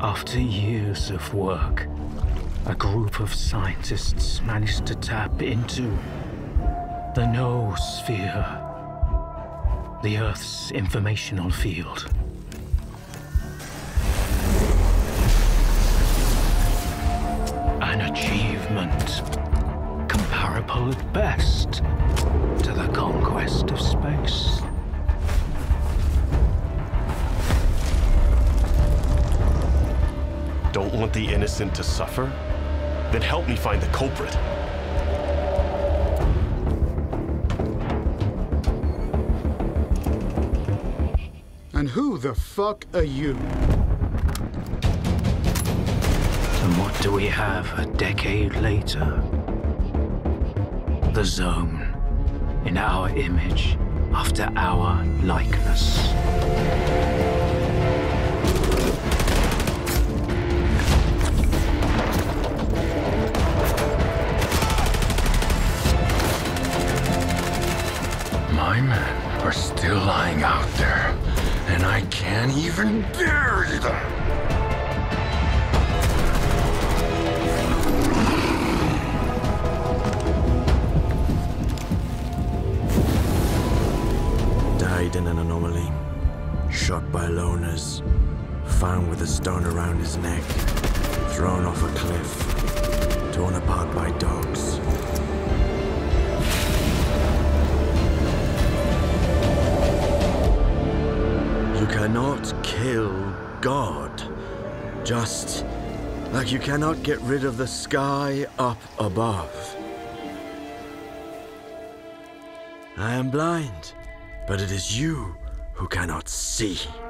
After years of work, a group of scientists managed to tap into the noosphere, the Earth's informational field. An achievement comparable at best to the conquest of space. Don't want the innocent to suffer? Then help me find the culprit. And who the fuck are you? And what do we have a decade later? The zone, in our image, after our likeness. My men are still lying out there. And I can't even bury them! Died in an anomaly. Shot by loners. Found with a stone around his neck. Thrown off a cliff. Torn apart by dogs. You cannot kill God, just like you cannot get rid of the sky up above. I am blind, but it is you who cannot see.